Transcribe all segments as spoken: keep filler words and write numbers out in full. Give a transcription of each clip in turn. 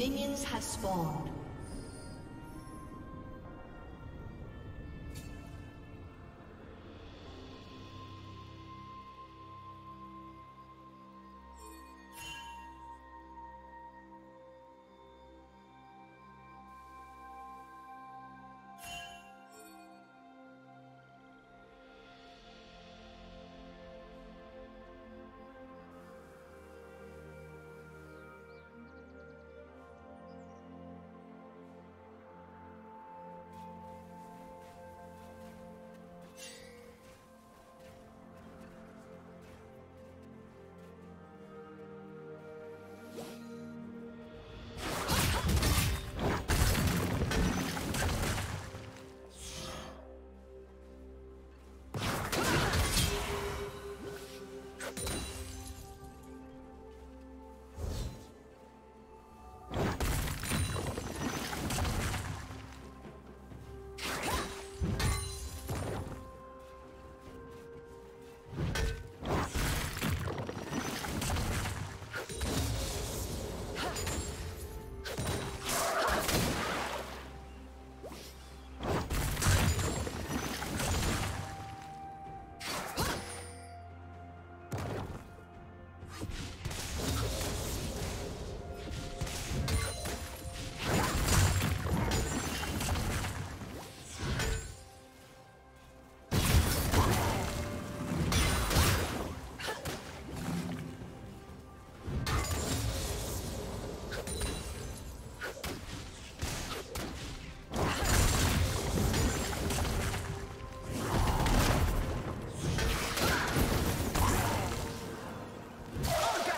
Minions have spawned. Oh,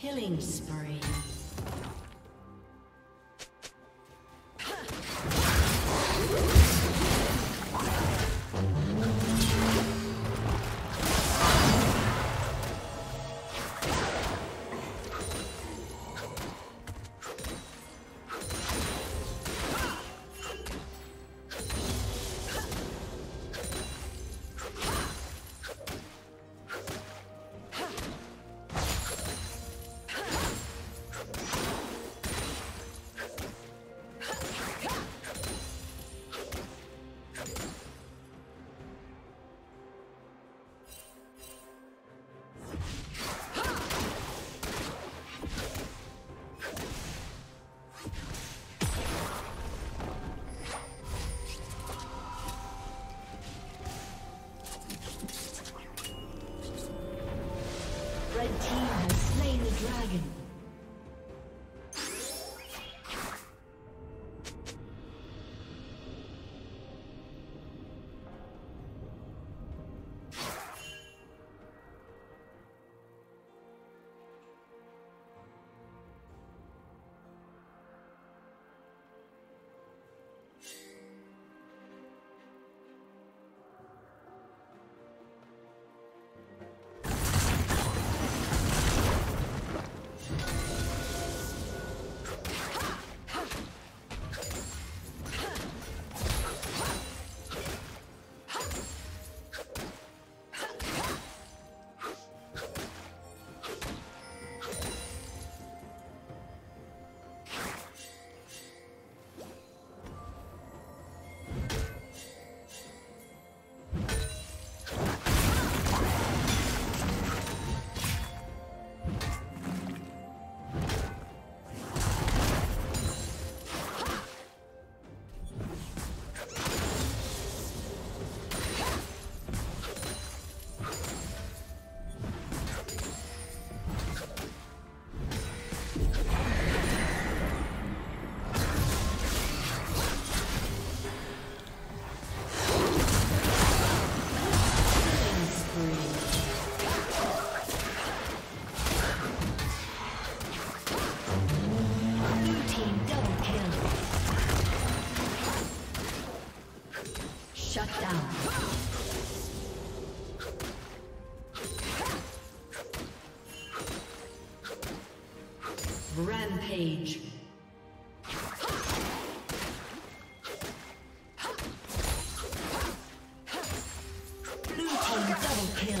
Killing spree. Rampage. Blue team double kill.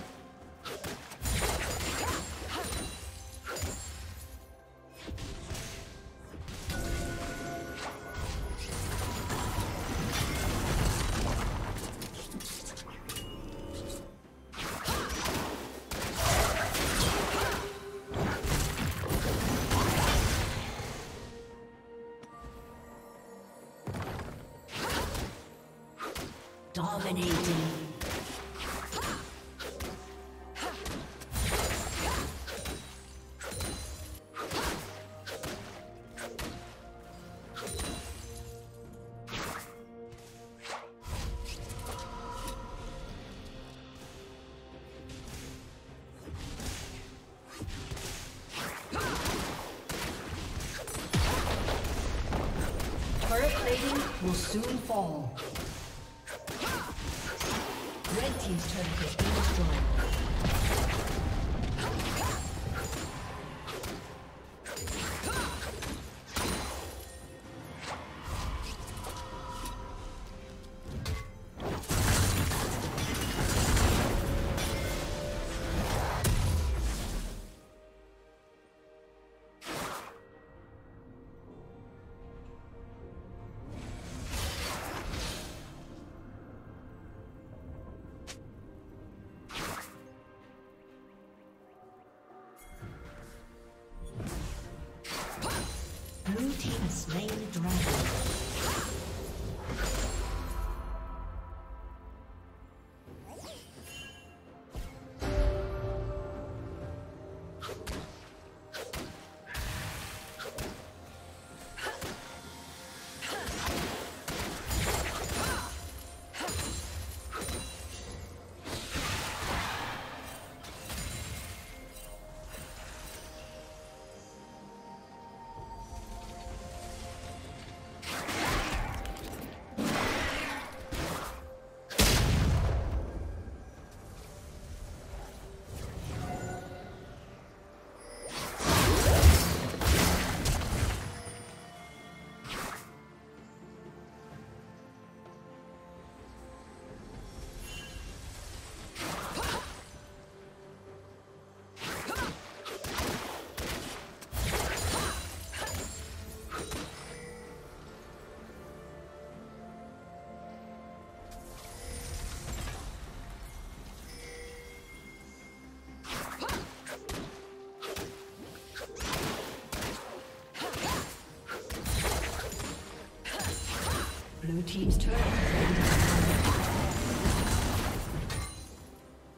Dominating. Turret plating will soon fall. Red team's turret has been destroyed. Slain the dragon. Blue team's turret has been destroyed.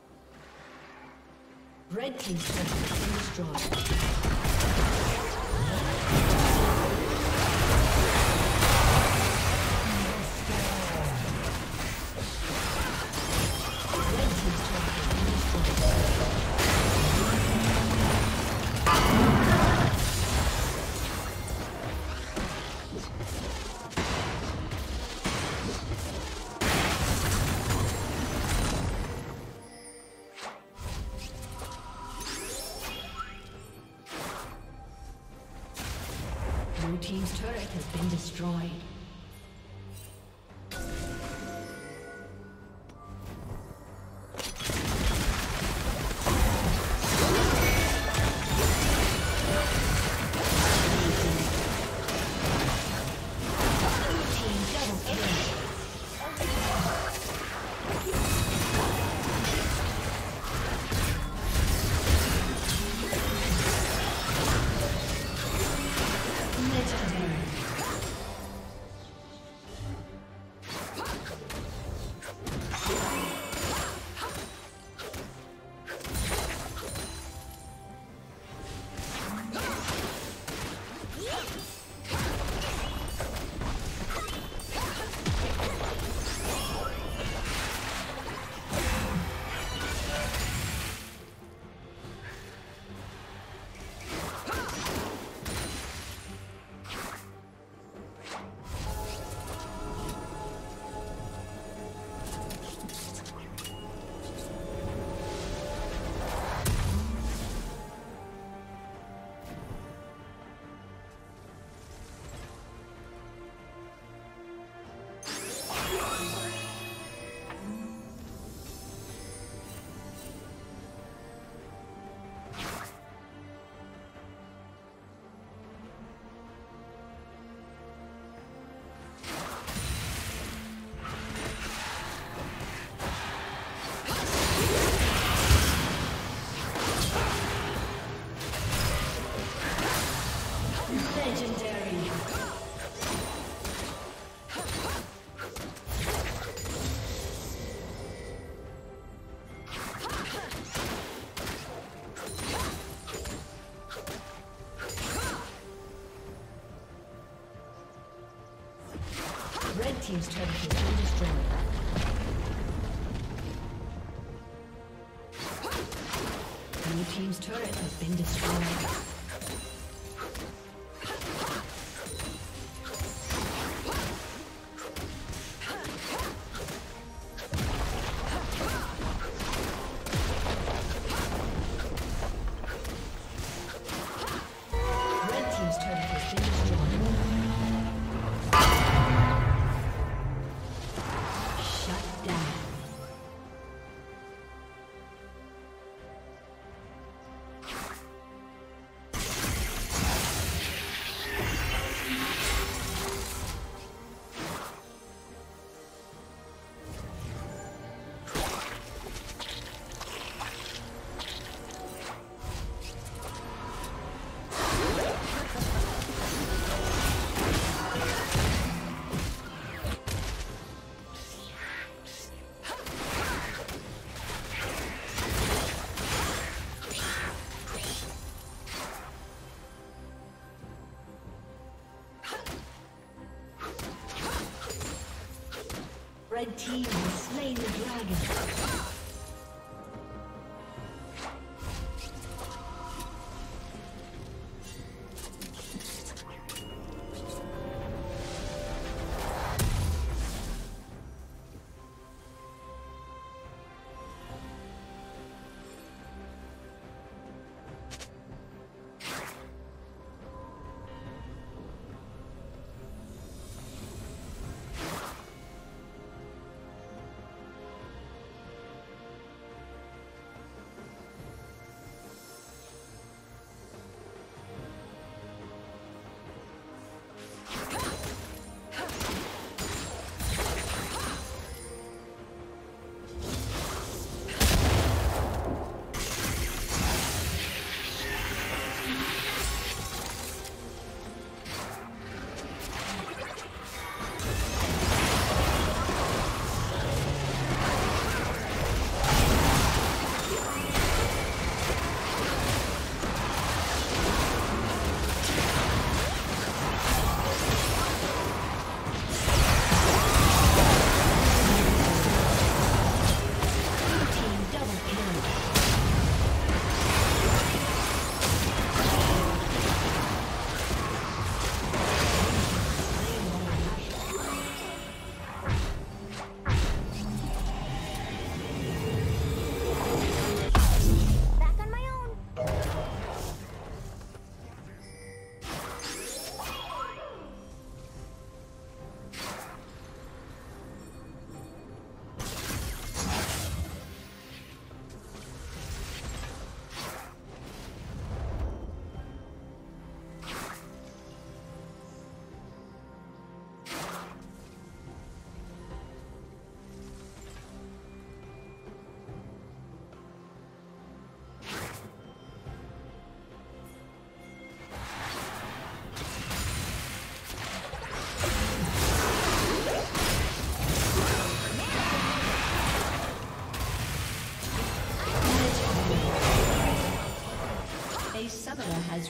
Red team's turret has been destroyed. Blue team's turret has been destroyed. Legendary. Red team's turret has been destroyed. Blue team's turret has been destroyed. The team has slain the dragon. Has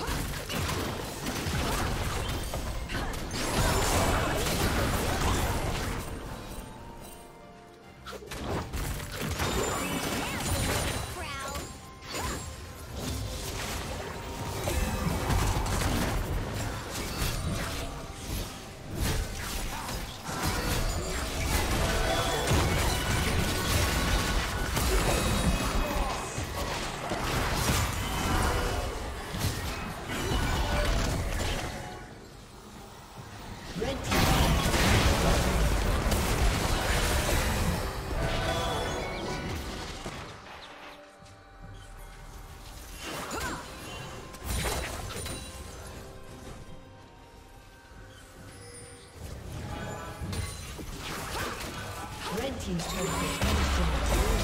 Team's turret has been destroyed.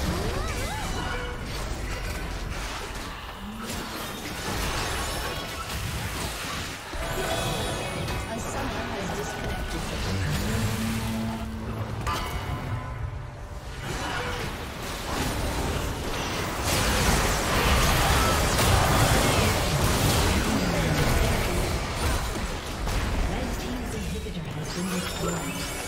A summoner has disconnected. been destroyed.